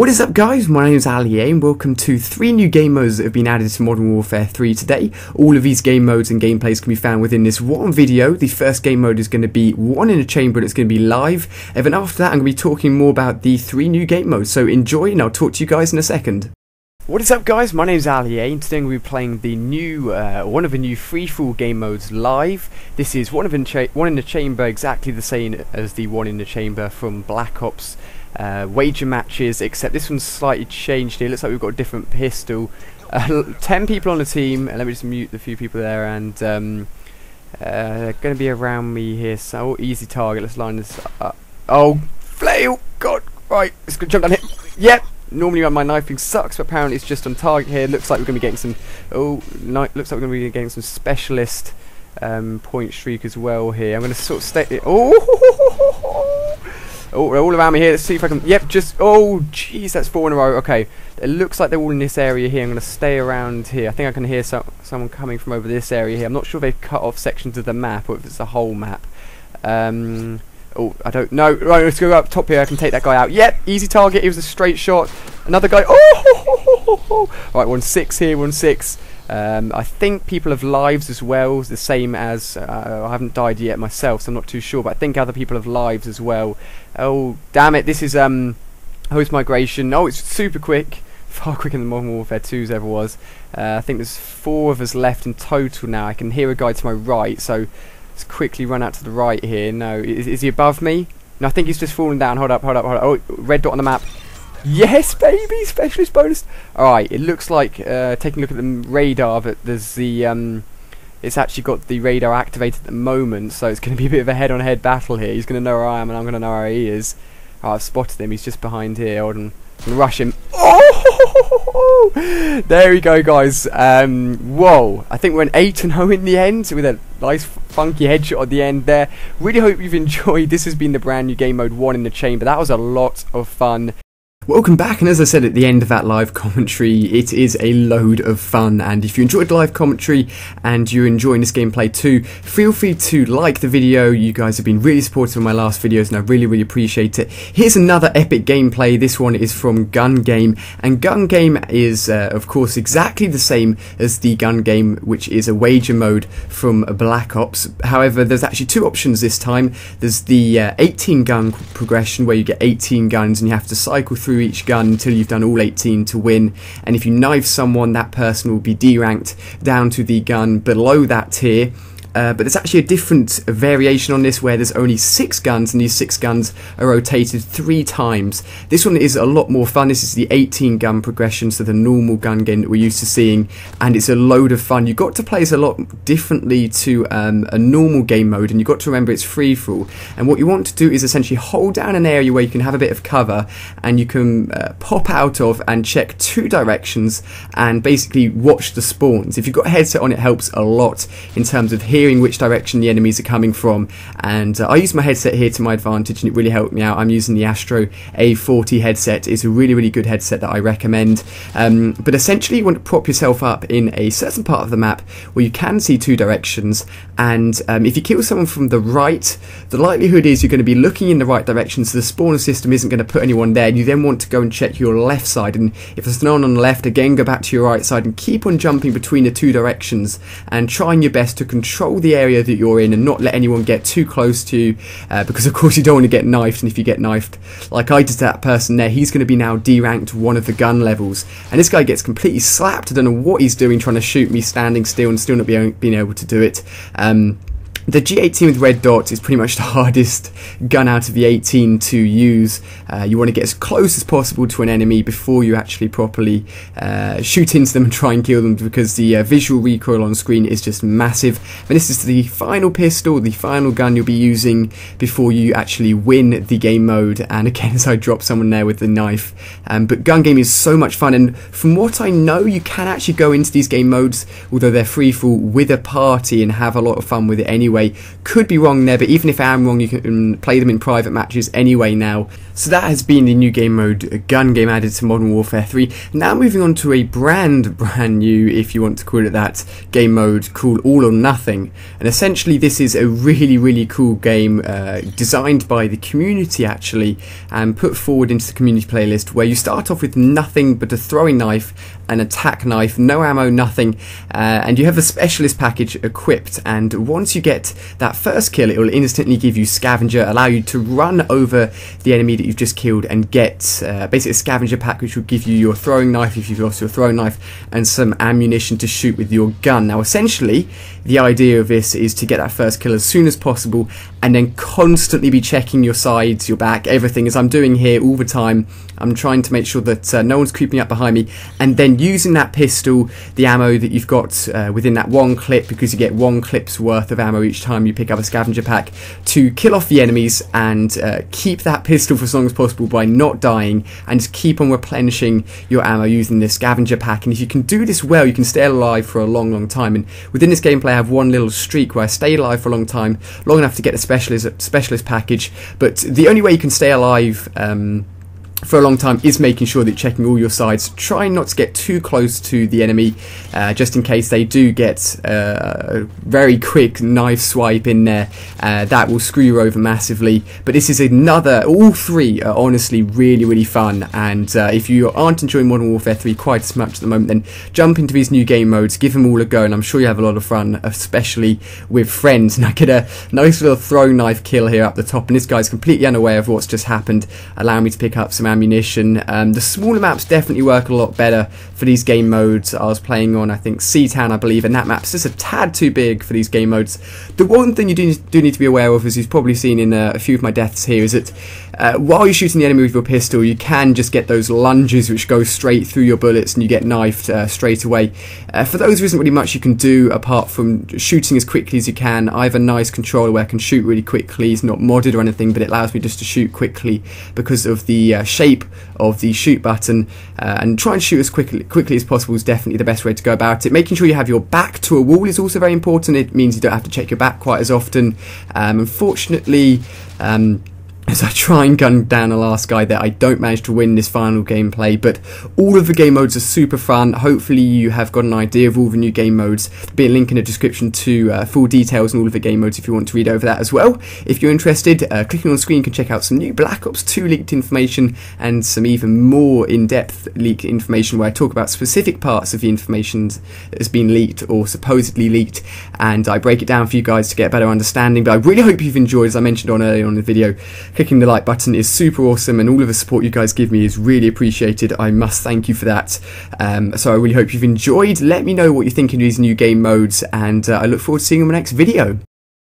What is up guys, my name is Ali A and welcome to 3 new game modes that have been added to Modern Warfare 3 today. All of these game modes and gameplays can be found within this one video. The first game mode is going to be One in the Chamber and it's going to be live. And then after that I'm going to be talking more about the 3 new game modes. So enjoy and I'll talk to you guys in a second. What is up guys, my name is Ali A and today we'll be playing the new, one of the new free-for-all game modes live. This is one in the chamber, exactly the same as the One in the Chamber from Black Ops. Wager matches, except this one's slightly changed here. Looks like we've got a different pistol. 10 people on a team, and let me just mute the few people there, and they're going to be around me here, so easy target. Let's line this up. Oh, flail! God, right, let's go jump down here. Yep, normally my knifing sucks, but apparently it's just on target here. Looks like we're going to be getting some, looks like we're going to be getting some specialist point streak as well here. I'm going to sort of stay, oh, they're all around me here. Let's see if I can. Yep, just. Oh, jeez, that's 4 in a row. Okay, it looks like they're all in this area here. I'm going to stay around here. I think I can hear someone coming from over this area here. I'm not sure if they've cut off sections of the map or if it's the whole map. Oh, I don't know. Right, let's go up top here. I can take that guy out. Yep, easy target. It was a straight shot. Another guy. Oh! Right, 1-6 here. 1-6. I think people have lives as well, the same as, I haven't died yet myself, so I'm not too sure, but I think other people have lives as well. Oh, damn it, this is host migration. Oh, it's super quick, far quicker than Modern Warfare 2's ever was. I think there's 4 of us left in total now. I can hear a guy to my right, so let's quickly run out to the right here. No, is he above me? No, I think he's just fallen down. Hold up, hold up, hold up. Oh, red dot on the map. Yes, baby! Specialist bonus! Alright, it looks like, taking a look at the radar, that there's the, it's actually got the radar activated at the moment, so it's going to be a bit of a head-on-head battle here. He's going to know where I am, and I'm going to know where he is. Oh, I've spotted him. He's just behind here. Hold on. I'm going to rush him. Oh! There we go, guys. Whoa. I think we're an 8-0 in the end, with a nice funky headshot at the end there. Really hope you've enjoyed. This has been the brand new game mode, One in the Chamber. That was a lot of fun. Welcome back, and as I said at the end of that live commentary, it is a load of fun, and if you enjoyed live commentary and you're enjoying this gameplay too, feel free to like the video. You guys have been really supportive of my last videos and I really appreciate it. Here's another epic gameplay. This one is from Gun Game, and Gun Game is of course exactly the same as the Gun Game, which is a wager mode from Black Ops. However, there's actually 2 options this time. There's the 18 gun progression where you get 18 guns and you have to cycle through each gun until you've done all 18 to win, and if you knife someone, that person will be deranked down to the gun below that tier. But there's actually a different variation on this where there's only 6 guns, and these 6 guns are rotated 3 times. This one is a lot more fun. This is the 18 gun progression, so the normal gun game that we're used to seeing, and it's a load of fun. You've got to play this a lot differently to a normal game mode, and you've got to remember it's free-for-all. And what you want to do is essentially hold down an area where you can have a bit of cover, and you can pop out of and check 2 directions and basically watch the spawns. If you've got a headset on, it helps a lot in terms of hearing which direction the enemies are coming from, and I use my headset here to my advantage and it really helped me out. I'm using the Astro A40 headset. It's a really good headset that I recommend, but essentially you want to prop yourself up in a certain part of the map where you can see 2 directions, and if you kill someone from the right, the likelihood is you're going to be looking in the right direction, so the spawner system isn't going to put anyone there. You then want to go and check your left side, and if there's no one on the left, again go back to your right side and keep on jumping between the 2 directions and trying your best to control the area that you're in and not let anyone get too close to you, because of course you don't want to get knifed, and if you get knifed like I did to that person there, he's going to be now deranked 1 of the gun levels, and this guy gets completely slapped. I don't know what he's doing, trying to shoot me standing still and still not being able to do it. The G18 with red dots is pretty much the hardest gun out of the 18 to use. You want to get as close as possible to an enemy before you actually properly shoot into them and try and kill them, because the visual recoil on screen is just massive. And this is the final pistol, the final gun you'll be using before you actually win the game mode. And again, as I drop someone there with the knife. But Gun Game is so much fun, and from what I know, you can actually go into these game modes, although they're free-for-all, with a party and have a lot of fun with it anyway. anyway. Could be wrong there, but even if I am wrong, you can play them in private matches anyway now. So that has been the new game mode, Gun Game, added to Modern Warfare 3. Now moving on to a brand new, if you want to call it that, game mode called All or Nothing. And essentially this is a really cool game designed by the community actually, and put forward into the community playlist, where you start off with nothing but a throwing knife, an attack knife, no ammo, nothing, and you have a specialist package equipped, and once you get that first kill it will instantly give you scavenger, allow you to run over the enemy that you've just killed and get basically a scavenger pack, which will give you your throwing knife if you've lost your throwing knife, and some ammunition to shoot with your gun. Now essentially the idea of this is to get that first kill as soon as possible and then constantly be checking your sides, your back, everything, as I'm doing here all the time. I'm trying to make sure that no one's creeping up behind me, and then using that pistol, the ammo that you've got within that one clip, because you get one clip's worth of ammo each time you pick up a scavenger pack, to kill off the enemies and keep that pistol for as long as possible by not dying, and just keep on replenishing your ammo using this scavenger pack. And if you can do this well, you can stay alive for a long time. And within this gameplay I have one little streak where I stay alive for a long time, long enough to get a specialist package, but the only way you can stay alive for a long time is making sure that you're checking all your sides, trying not to get too close to the enemy, just in case they do get a very quick knife swipe in there. That will screw you over massively. But this is another, all three are honestly really fun, and if you aren't enjoying Modern Warfare 3 quite as much at the moment, then jump into these new game modes, give them all a go, and I'm sure you have a lot of fun, especially with friends. And I get a nice little throw knife kill here up the top, and this guy's completely unaware of what's just happened, allowing me to pick up some ammunition. The smaller maps definitely work a lot better for these game modes. I was playing on, I think, Sea Town, I believe, and that map's just a tad too big for these game modes. The one thing you do need to be aware of, as you've probably seen in a few of my deaths here, is that while you're shooting the enemy with your pistol, you can just get those lunges which go straight through your bullets and you get knifed straight away. For those, there isn't really much you can do apart from shooting as quickly as you can. I have a nice controller where I can shoot really quickly. It's not modded or anything, but it allows me just to shoot quickly because of the shape of the shoot button, and try and shoot as quickly as possible is definitely the best way to go about it. Making sure you have your back to a wall is also very important. It means you don't have to check your back quite as often. Unfortunately, as I try and gun down the last guy there, I don't manage to win this final gameplay, but all of the game modes are super fun. Hopefully you have got an idea of all the new game modes. There'll be a link in the description to full details on all of the game modes if you want to read over that as well. If you're interested, clicking on screen you can check out some new Black Ops 2 leaked information and some even more in-depth leaked information where I talk about specific parts of the information that has been leaked or supposedly leaked, and I break it down for you guys to get a better understanding. But I really hope you've enjoyed, as I mentioned earlier on in the video. Clicking the like button is super awesome, and all of the support you guys give me is really appreciated. I must thank you for that. So I really hope you've enjoyed. Let me know what you think of these new game modes, and I look forward to seeing you in my next video.